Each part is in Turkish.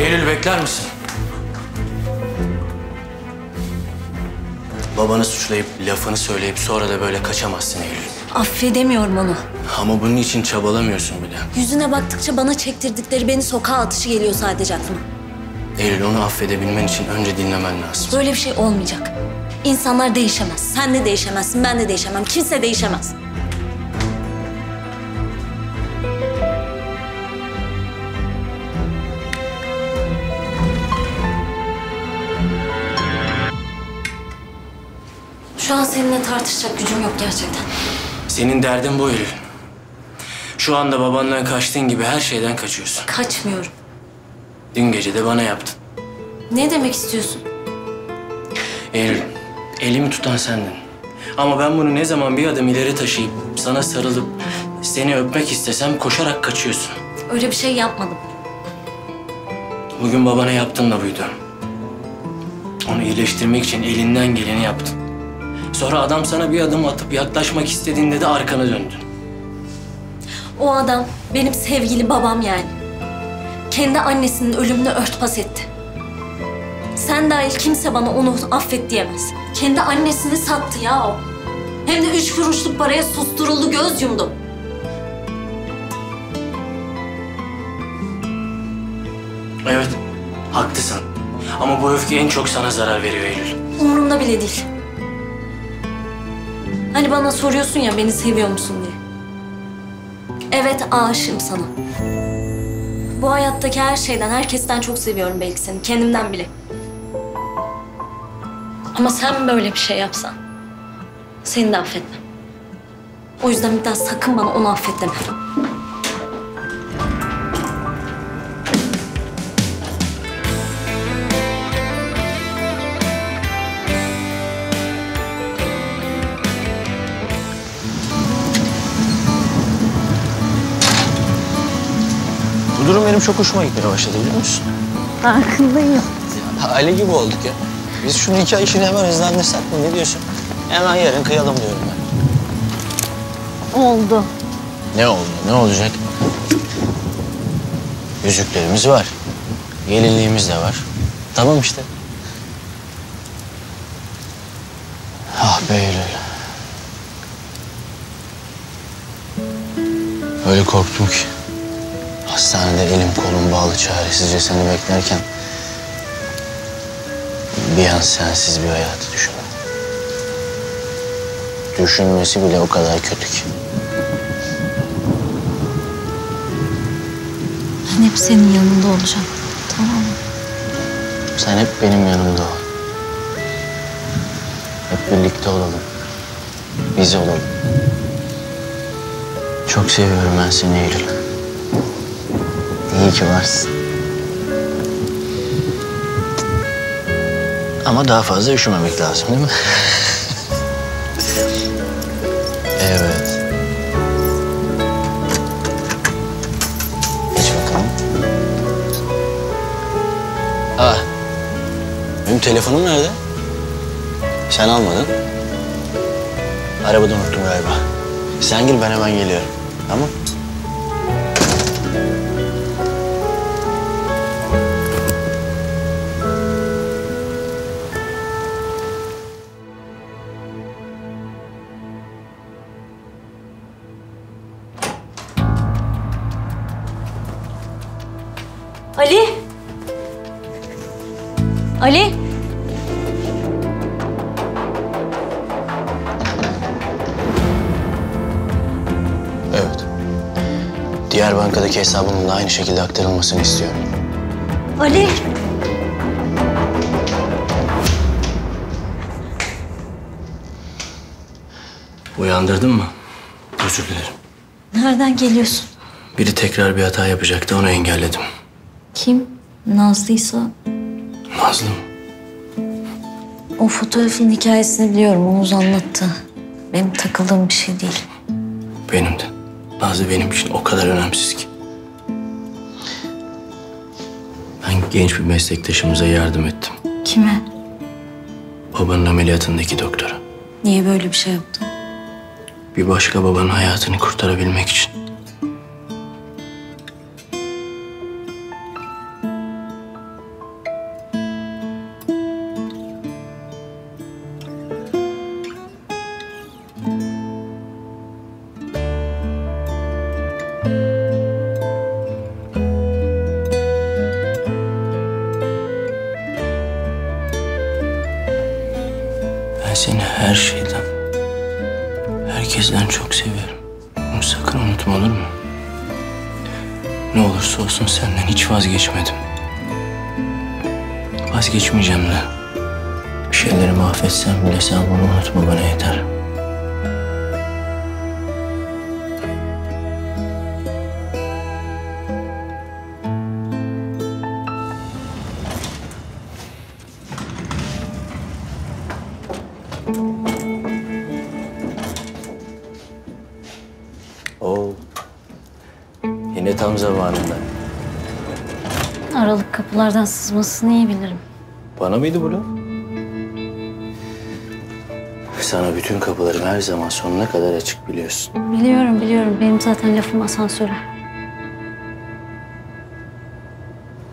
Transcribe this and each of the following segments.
Eylül, bekler misin? Babanı suçlayıp, lafını söyleyip sonra da böyle kaçamazsın Eylül. Affedemiyorum onu. Ama bunun için çabalamıyorsun bile. Yüzüne baktıkça bana çektirdikleri beni sokağa atışı geliyor sadece aklıma. Eylül, onu affedebilmen için önce dinlemen lazım. Böyle bir şey olmayacak. İnsanlar değişemez. Sen de değişemezsin, ben de değişemem. Kimse değişemez. Şu an seninle tartışacak gücüm yok gerçekten. Senin derdin bu Eylül. Şu anda babandan kaçtığın gibi her şeyden kaçıyorsun. Kaçmıyorum. Dün gece de bana yaptın. Ne demek istiyorsun? Eylül, elimi tutan sendin. Ama ben bunu ne zaman bir adım ileri taşıyıp, sana sarılıp, seni öpmek istesem koşarak kaçıyorsun. Öyle bir şey yapmadım. Bugün babana yaptın da buydu. Onu iyileştirmek için elinden geleni yaptın. Sonra adam sana bir adım atıp yaklaşmak istediğinde de arkana döndün. O adam benim sevgili babam yani. Kendi annesinin ölümünü örtbas etti. Sen dahil kimse bana onu affet diyemez. Kendi annesini sattı ya o. Hem de 3 kuruşluk paraya susturuldu, göz yumdu. Evet, haklısın. Ama bu öfke en çok sana zarar veriyor Eylül. Umurumda bile değil. Hani bana soruyorsun ya beni seviyor musun diye. Evet, aşığım sana. Bu hayattaki her şeyden, herkesten çok seviyorum belki seni. Kendimden bile. Ama sen böyle bir şey yapsan, seni de affetmem. O yüzden bir daha sakın bana onu affet deme. Bu durum benim çok hoşuma gitmeye başladı, biliyor musun? Farkındayım. Aile gibi olduk ya. Biz şu nikah işini hemen hızlandırsam mı? Ne diyorsun? Hemen yarın kıyalım diyorum ben. Oldu. Ne oldu? Ne olacak? Yüzüklerimiz var. Gelinliğimiz de var. Tamam işte. Ah be Eylül. Öyle korktum ki. Hastanede elim kolum bağlı çaresizce seni beklerken... Bir an sensiz bir hayatı düşündüm. Düşünmesi bile o kadar kötü ki. Ben hep senin yanında olacağım, tamam mı? Sen hep benim yanımda ol. Hep birlikte olalım. Biz olalım. Çok seviyorum ben seni Eylül. İyi ki varsın. Ama daha fazla üşümemek lazım, değil mi? Evet. Geç bakalım. Aa, benim telefonum nerede? Sen almadın. Arabada unuttum galiba. Sen gir, ben hemen geliyorum. Tamam? Ali! Ali! Evet. Diğer bankadaki hesabımın da aynı şekilde aktarılmasını istiyorum. Ali! Uyandırdın mı? Özür dilerim. Nereden geliyorsun? Biri tekrar bir hata yapacaktı, onu engelledim. Kim? Nazlıysa... Nazlı mı? O fotoğrafın hikayesini biliyorum. Omuz anlattı. Benim takıldığım bir şey değil. Benim de. Nazlı benim için o kadar önemsiz ki. Ben genç bir meslektaşımıza yardım ettim. Kime? Babanın ameliyatındaki doktora. Niye böyle bir şey yaptın? Bir başka babanın hayatını kurtarabilmek için. Sizden çok seviyorum. Bunu sakın unutma, olur mu? Ne olursa olsun senden hiç vazgeçmedim. Vazgeçmeyeceğim de. Bir şeyleri mahvetsem bile sen bunu unutma, bana yeter. Yine tam zamanında. Aralık kapılardan sızmasını iyi bilirim. Bana mıydı bu laf? Sana bütün kapılarım her zaman sonuna kadar açık, biliyorsun. Biliyorum, biliyorum. Benim zaten lafım asansöre.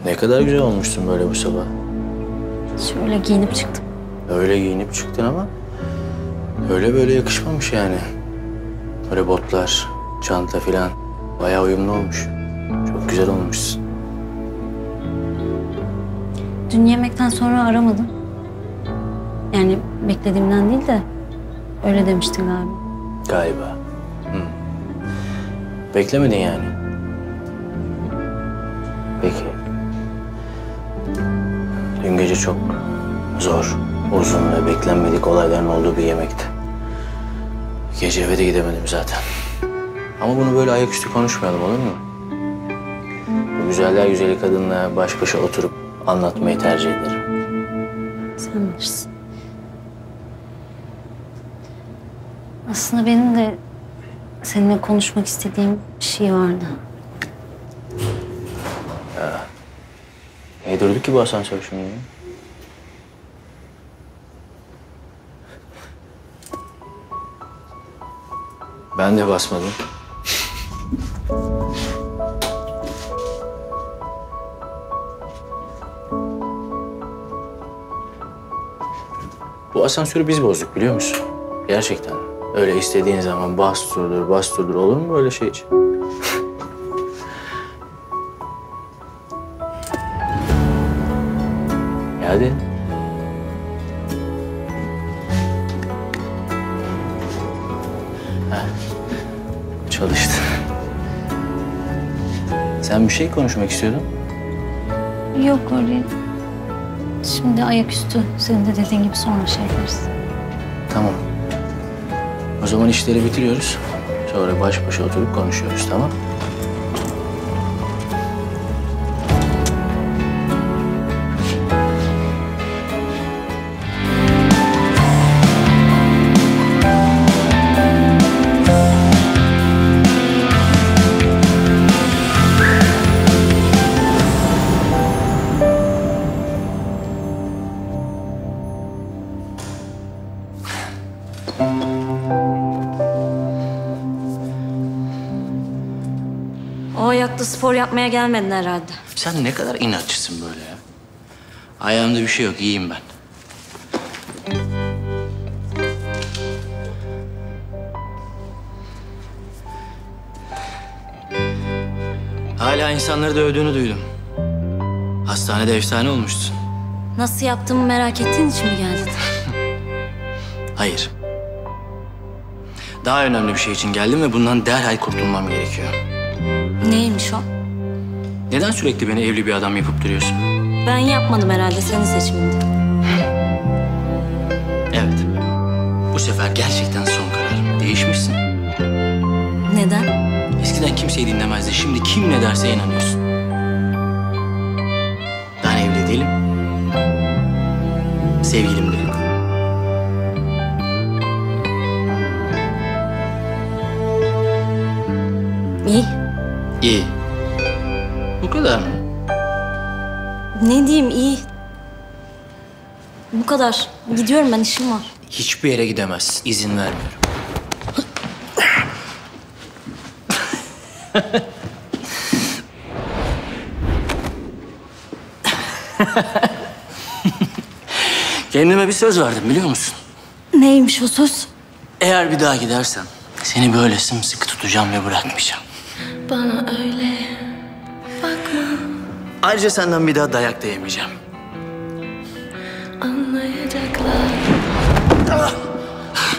Ne kadar güzel olmuşsun böyle bu sabah. Şöyle giyinip çıktım. Öyle giyinip çıktın ama öyle böyle yakışmamış yani. Böyle botlar, çanta filan. Bayağı uyumlu olmuş. Çok güzel olmuşsun. Dün yemekten sonra aramadım. Yani beklediğimden değil de öyle demiştin galiba. Galiba. Hı. Beklemedin yani. Peki. Dün gece çok zor, uzun ve beklenmedik olayların olduğu bir yemekti. Gece eve de gidemedim zaten. Ama bunu böyle ayaküstü konuşmayalım, olur mu? Bu güzeller güzeli kadınla baş başa oturup anlatmayı tercih ederim. Sen bilirsin. Aslında benim de seninle konuşmak istediğim bir şey vardı. Ha. Niye durduk ki bu asansör şimdi? Ben de basmadım. Bu asansörü biz bozduk, biliyor musun? Gerçekten. Öyle istediğin zaman bastırdır, bastırdır. Olur mu böyle şey için? Hadi. Ha. Çalıştı. Sen bir şey konuşmak istiyordun. Yok öyle. Şimdi ayaküstü. Senin de dediğin gibi sonra şey yaparız. Tamam. O zaman işleri bitiriyoruz. Sonra baş başa oturup konuşuyoruz, tamam? O ayakta spor yapmaya gelmedin herhalde. Sen ne kadar inatçısın böyle ya. Ayağımda bir şey yok, iyiyim ben. Hala insanları dövdüğünü duydum. Hastanede efsane olmuştun. Nasıl yaptığımı merak ettiğin için mi geldin? Hayır. Daha önemli bir şey için geldim ve bundan derhal kurtulmam gerekiyor. Neymiş o? Neden sürekli beni evli bir adam yapıp duruyorsun? Ben yapmadım herhalde, senin seçimindi. Evet. Bu sefer gerçekten son karar. Değişmişsin. Neden? Eskiden kimseyi dinlemezdin. Şimdi kim ne derse inanıyorsun. Ben evli değilim. Sevgilim de yok. İyi. İyi. Bu kadar mı? Ne diyeyim, iyi. Bu kadar. Gidiyorum ben, işim var. Hiçbir yere gidemez. İzin vermiyorum. Kendime bir söz verdim, biliyor musun? Neymiş o söz? Eğer bir daha gidersen seni böyle sımsıkı tutacağım ve bırakmayacağım. Bana öyle bakma. Ayrıca senden bir daha dayak da yemeyeceğim. Anlayacaklar. Ah.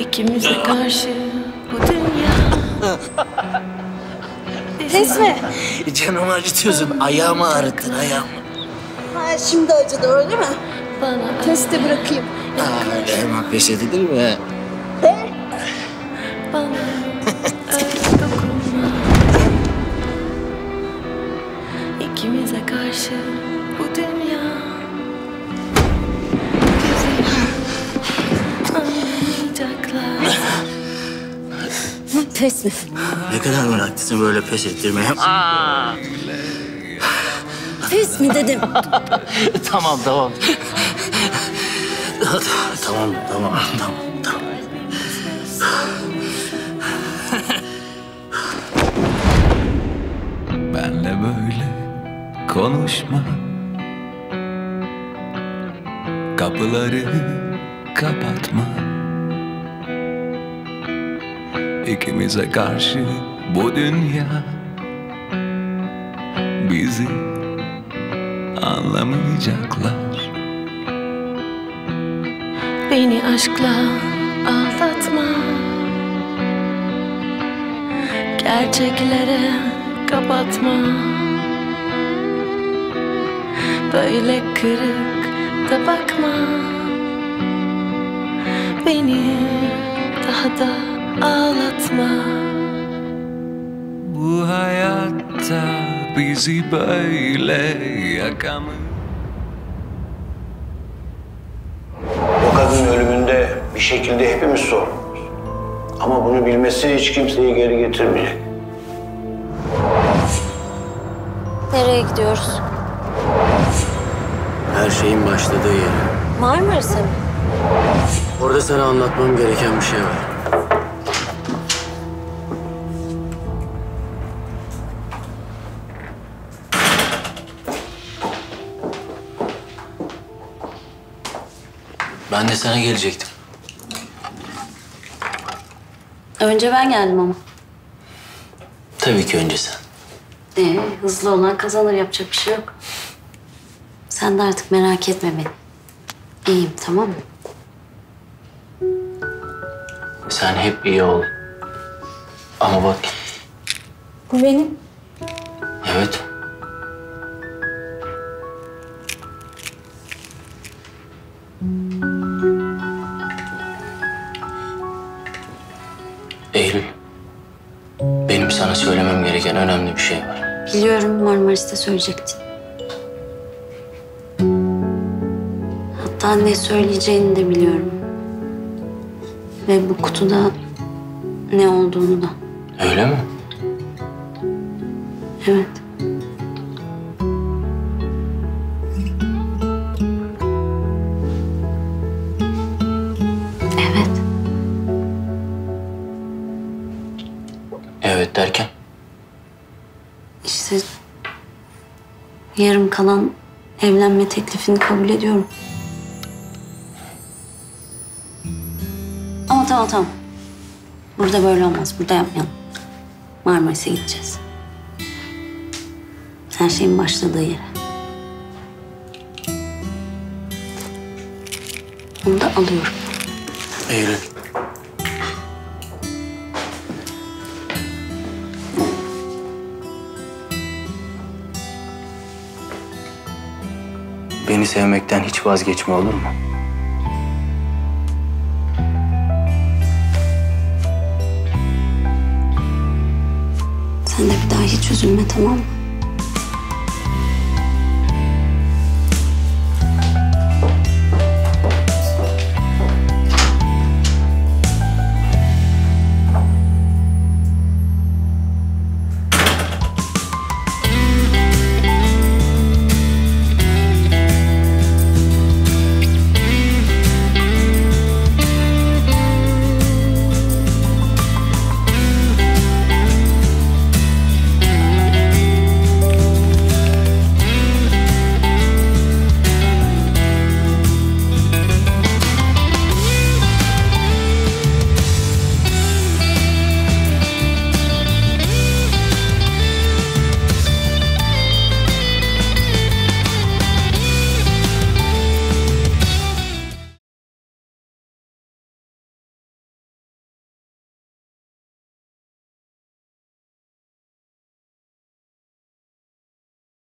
İki İkimize karşı bu dünya. Kesme. Canımı acıtıyorsun. Ayağımı ağrıttın, ayağımı. Ha, şimdi acıdı öyle mi? Bana testi bırakayım. Aa, hemen pes edilir mi? He? Bana dokunma. İkimize karşı bu dünya. Pes mi? Ne kadar meraklısın böyle pes ettirmeye. Aa. Pes mi dedim? Tamam. Tamam. Benle böyle konuşma. Kapıları kapatma. İkimize karşı bu dünya bizi anlamayacaklar. Beni aşkla aldatma. Gerçeklere kapatma. Böyle kırık da bakma. Beni daha da ağlatma. Bu hayatta bizi böyle yakamı. O kadının ölümünde bir şekilde hepimiz sorumluyuz. Ama bunu bilmesi hiç kimseyi geri getirmeyecek. Nereye gidiyoruz? Her şeyin başladığı yere. Marmaris'e mi? Orada sana anlatmam gereken bir şey var. Ben de sana gelecektim. Önce ben geldim ama. Tabii ki önce sen. Hızlı olan kazanır, yapacak bir şey yok. Sen de artık merak etme beni. İyiyim, tamam mı? Sen hep iyi ol. Ama bak. Bu benim. Evet. Eylül, benim sana söylemem gereken önemli bir şey var. Biliyorum, Marmaris'te söyleyecektin. Hatta ne söyleyeceğini de biliyorum. Ve bu kutuda ne olduğunu da. Öyle mi? Evet. Evet derken? İşte yarım kalan evlenme teklifini kabul ediyorum. Ama tamam. Burada böyle olmaz. Burada yapmayalım. Marmaris'e gideceğiz. Her şeyin başladığı yere. Bunu da alıyorum. Eylül. Beni sevmekten hiç vazgeçme, olur mu? Sen de bir daha hiç üzülme, tamam mı?